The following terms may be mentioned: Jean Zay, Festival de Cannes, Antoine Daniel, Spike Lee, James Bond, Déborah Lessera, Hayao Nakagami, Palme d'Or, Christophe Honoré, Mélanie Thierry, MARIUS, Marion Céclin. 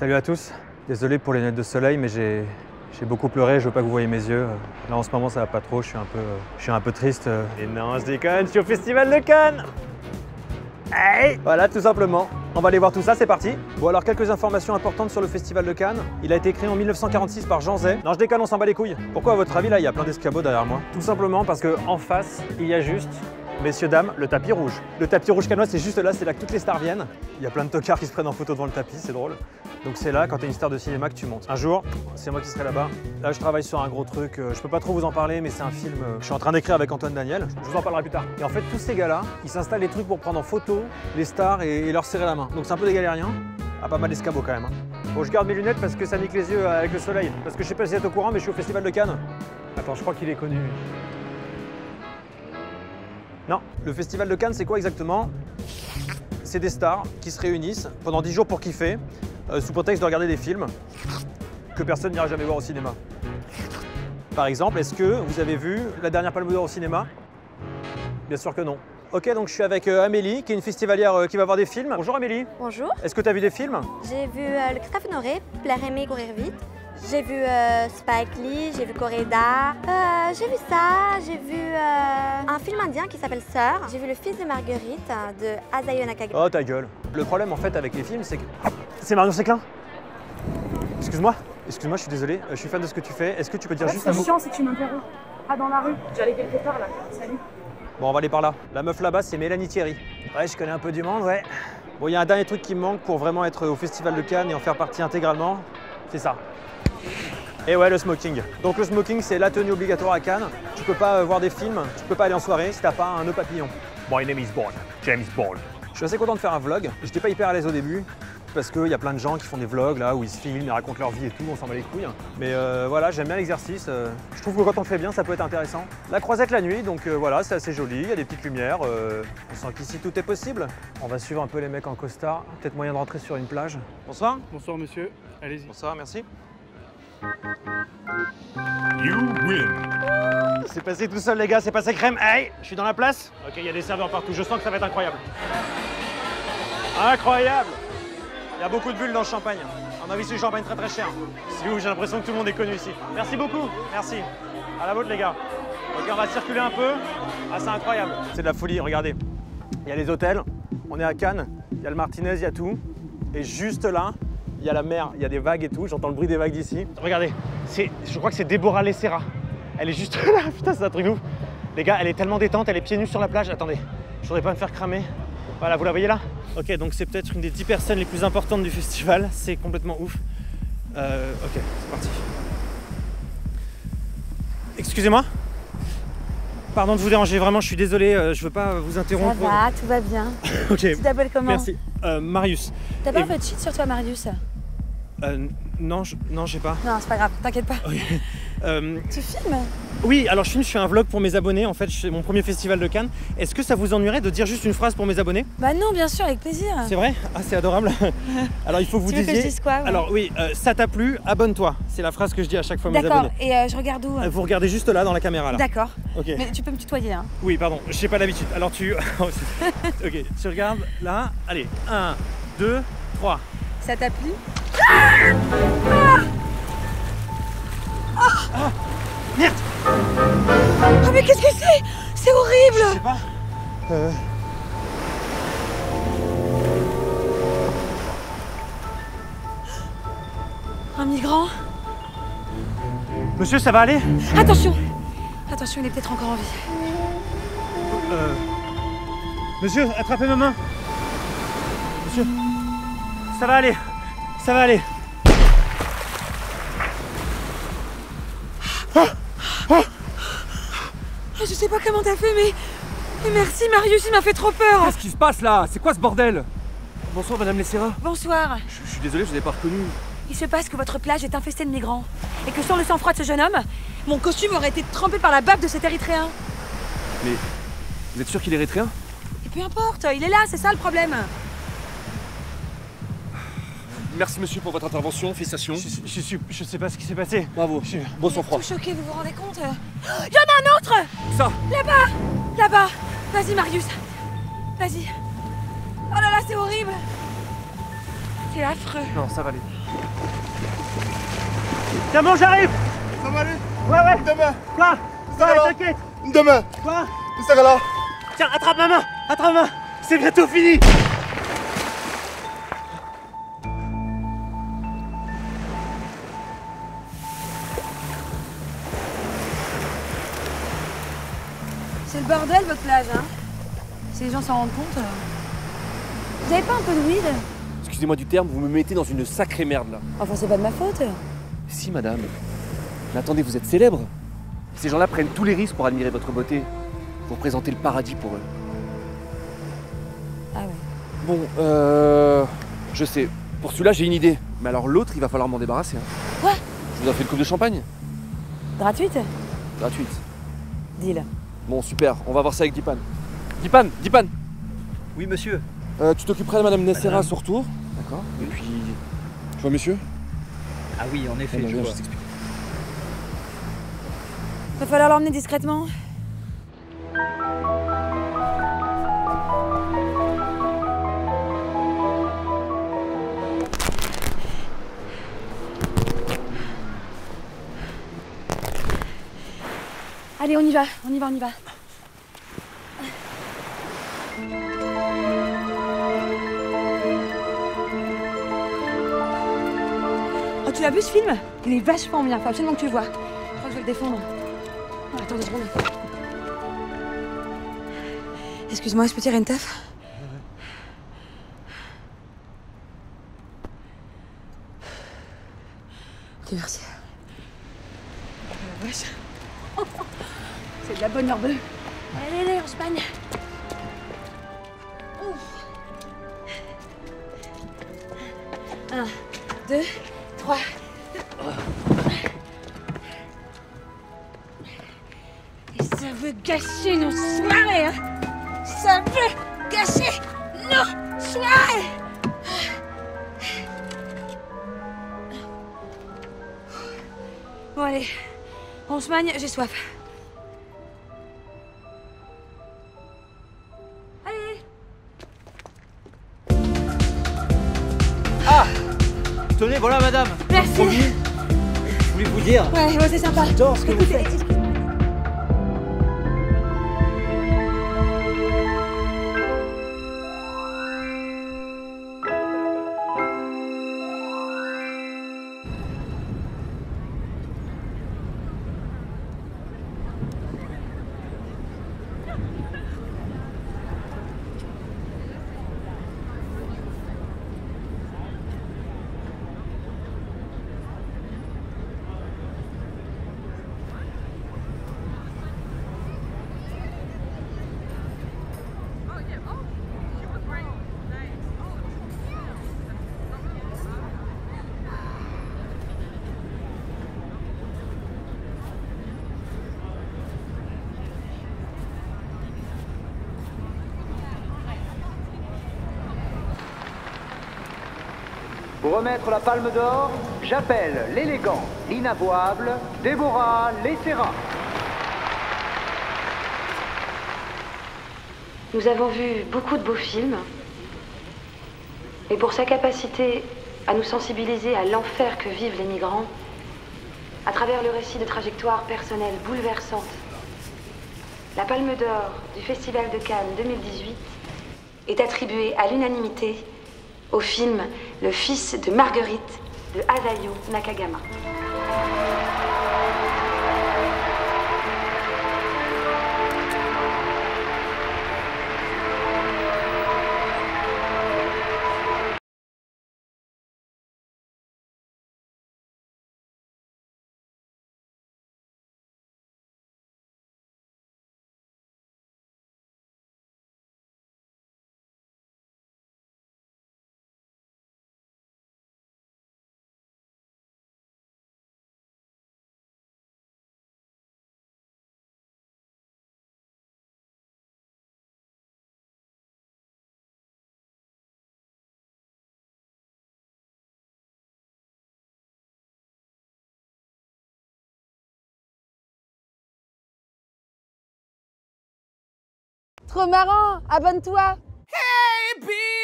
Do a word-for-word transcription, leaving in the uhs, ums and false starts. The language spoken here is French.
Salut à tous, désolé pour les lunettes de soleil, mais j'ai beaucoup pleuré, je veux pas que vous voyez mes yeux. Là en ce moment ça va pas trop, je suis un peu, je suis un peu triste. Et non, je déconne, je suis au Festival de Cannes. Hey, voilà, tout simplement. On va aller voir tout ça, c'est parti. Bon alors, quelques informations importantes sur le Festival de Cannes. Il a été créé en mille neuf cent quarante-six par Jean Zay. Non, je déconne, on s'en bat les couilles. Pourquoi à votre avis, là, il y a plein d'escabeaux derrière moi? Tout simplement parce qu'en face, il y a juste... Messieurs, dames, le tapis rouge. Le tapis rouge cannois, c'est juste là, c'est là que toutes les stars viennent. Il y a plein de tocards qui se prennent en photo devant le tapis, c'est drôle. Donc c'est là, quand t'es une star de cinéma, que tu montes. Un jour, c'est moi qui serai là-bas. Là, je travaille sur un gros truc, euh, je peux pas trop vous en parler, mais c'est un film euh, que je suis en train d'écrire avec Antoine Daniel. Je vous en parlerai plus tard. Et en fait, tous ces gars-là, ils s'installent des trucs pour prendre en photo les stars et, et leur serrer la main. Donc c'est un peu des galériens, à pas mal d'escabeaux quand même. Hein. Bon, je garde mes lunettes parce que ça nique les yeux avec le soleil. Parce que je sais pas si vous êtes au courant, mais je suis au Festival de Cannes. Attends, je crois qu'il est connu. Non, le Festival de Cannes, c'est quoi exactement? C'est des stars qui se réunissent pendant dix jours pour kiffer, euh, sous prétexte de regarder des films que personne n'ira jamais voir au cinéma. Par exemple, est-ce que vous avez vu la dernière Palme d'Or au cinéma? Bien sûr que non. Ok, donc je suis avec euh, Amélie, qui est une festivalière euh, qui va voir des films. Bonjour Amélie. Bonjour. Est-ce que tu as vu des films? J'ai vu euh, le Christophe Honoré, Plaire aimer, courir vite. J'ai vu euh, Spike Lee, j'ai vu Coréda, euh, j'ai vu ça, j'ai vu euh, un film indien qui s'appelle Sœur, j'ai vu Le Fils de Marguerite de Hayao Nakagami. Oh ta gueule. Le problème en fait avec les films c'est que... C'est Marion Céclin. Excuse-moi, excuse-moi, je suis désolé, je suis fan de ce que tu fais, est-ce que tu peux dire ouais, juste un mot? C'est chiant si tu m'interromps. Ah, dans la rue, j'allais quelque part là, salut. Bon, on va aller par là. La meuf là-bas c'est Mélanie Thierry. Ouais, je connais un peu du monde, ouais. Bon, il y a un dernier truc qui me manque pour vraiment être au Festival de Cannes et en faire partie intégralement, c'est ça. Et ouais, le smoking. Donc le smoking, c'est la tenue obligatoire à Cannes. Tu peux pas euh, voir des films, tu peux pas aller en soirée si t'as pas un nœud papillon. My name is Bond, James Bond. Je suis assez content de faire un vlog. J'étais pas hyper à l'aise au début parce qu'il y a plein de gens qui font des vlogs là où ils se filment, ils racontent leur vie et tout, on s'en bat les couilles. Mais euh, voilà, j'aime bien l'exercice. Euh, je trouve que quand on le fait bien, ça peut être intéressant. La croisette la nuit, donc euh, voilà, c'est assez joli, il y a des petites lumières. Euh, on sent qu'ici tout est possible. On va suivre un peu les mecs en costard. Peut-être moyen de rentrer sur une plage. Bonsoir. Bonsoir monsieur, allez-y. Bonsoir, merci. You win. C'est passé tout seul les gars, c'est passé crème. Hey, je suis dans la place. Ok, il y a des serveurs partout, je sens que ça va être incroyable. Incroyable. Il y a beaucoup de bulles dans le champagne. On a vu ce champagne très très cher. C'est où j'ai l'impression que tout le monde est connu ici. Merci beaucoup, merci. À la vôtre les gars. Ok, on va circuler un peu. Ah, c'est incroyable. C'est de la folie, regardez. Il y a les hôtels, on est à Cannes, il y a le Martinez, il y a tout. Et juste là, il y a la mer, il y a des vagues et tout, j'entends le bruit des vagues d'ici. Regardez, je crois que c'est Déborah Lessera. Elle est juste là, putain c'est un truc de ouf. Les gars, elle est tellement détente, elle est pieds nus sur la plage. Attendez, je voudrais pas me faire cramer. Voilà, vous la voyez là? Ok, donc c'est peut-être une des dix personnes les plus importantes du festival, c'est complètement ouf. Euh, ok, c'est parti. Excusez-moi? Pardon de vous déranger, vraiment, je suis désolé, euh, je veux pas vous interrompre. Ça va, tout va bien. Ok. Tu t'appelles comment? Merci. Euh, Marius. T'as pas un peu de shit sur toi, Marius? Euh, non, je... non, j'ai pas. Non, c'est pas grave, t'inquiète pas. Okay. euh... Tu filmes? Oui, alors je filme, je fais un vlog pour mes abonnés, en fait, c'est mon premier festival de Cannes. Est-ce que ça vous ennuierait de dire juste une phrase pour mes abonnés? Bah non, bien sûr, avec plaisir. C'est vrai? Ah, c'est adorable. Alors il faut que vous tu disiez... Tu veux que je dise quoi? Ouais. Alors oui, euh, ça t'a plu, abonne-toi. C'est la phrase que je dis à chaque fois à mes abonnés. D'accord, et euh, je regarde où? Vous regardez juste là, dans la caméra, là. D'accord. Ok. Mais tu peux me tutoyer, hein? Oui, pardon, j'ai pas l'habitude. Alors tu... ok, tu regardes là. Allez, un, deux, trois. Ça t'a plu? Ah, ah, merde! Oh mais qu'est-ce que c'est? C'est horrible! Je sais pas. Euh... Un migrant? Monsieur, ça va aller? Attention! Attention, il est peut-être encore en vie. Euh... Monsieur, attrapez ma main! Monsieur, ça va aller! Ça va aller. Oh, oh. Je sais pas comment t'as fait, mais... mais merci Marius, il m'a fait trop peur. Qu'est-ce qui se passe là? C'est quoi ce bordel? Bonsoir Madame Lessera. Bonsoir. Je, je suis désolé, je vous ai pas reconnu. Il se passe que votre plage est infestée de migrants. Et que sans le sang-froid de ce jeune homme, mon costume aurait été trempé par la bave de cet Érythréen. Mais... vous êtes sûr qu'il est Érythréen? Et peu importe, il est là, c'est ça le problème. Merci monsieur pour votre intervention, félicitations. Je, je, je, je sais pas ce qui s'est passé. Bravo, je, bon sang-froid. Je suis choqué, vous vous rendez compte? Il y en a un autre! Ça! Là-bas! Là-bas! Vas-y Marius! Vas-y! Oh là là, c'est horrible! C'est affreux. Non, ça va aller. C'est bon, j'arrive. Ça va aller. Ouais, ouais. Demain. Quoi? Ça va, t'inquiète. Demain. Quoi? Ça va là. Tiens, attrape ma main. Attrape ma main. C'est bientôt fini. C'est le bordel, votre plage, hein. Si les gens s'en rendent compte... Euh... Vous avez pas un peu de weed? Excusez-moi du terme, vous me mettez dans une sacrée merde, là. Enfin, c'est pas de ma faute. Si, madame. Mais attendez, vous êtes célèbre. Ces gens-là prennent tous les risques pour admirer votre beauté. Vous représentez le paradis pour eux. Ah ouais. Bon, euh... je sais. Pour celui-là, j'ai une idée. Mais alors l'autre, il va falloir m'en débarrasser. Hein. Quoi? Je vous en fais une coupe de champagne. Gratuite? Gratuite. Deal. Bon, super. On va voir ça avec Dipan. Dipan, Dipan. Oui, monsieur. Euh, tu t'occuperas de madame Lessera à son retour. D'accord. Et puis... Tu vois, monsieur? Ah oui, en effet, je vois. Il va falloir l'emmener discrètement. Allez, on y va, on y va, on y va. Oh, tu l'as vu ce film? Il est vachement bien, faut absolument que tu le vois. Je crois que je vais le défendre. Oh, attends deux secondes. Excuse-moi, je peux tirer une taf? Ok, merci. La vache. C'est de la bonne heure bleue. Allez, allez, on se bagne. Un, deux, trois. Et ça veut gâcher nos soirées, hein. Ça veut gâcher nos soirées. Bon, allez, on se magne, j'ai soif. Tenez, voilà madame. Merci. Je voulais vous dire. Ouais, ouais, c'est sympa. J'adore ce que vous faites. Pour remettre la palme d'or, j'appelle l'élégante, l'inavouable, Déborah Lessera. Nous avons vu beaucoup de beaux films. Et pour sa capacité à nous sensibiliser à l'enfer que vivent les migrants, à travers le récit de trajectoires personnelles bouleversantes, la palme d'or du Festival de Cannes deux mille dix-huit est attribuée à l'unanimité au film Le fils de Marguerite de Hayao Nakagami. Trop marrant, abonne-toi. Hey,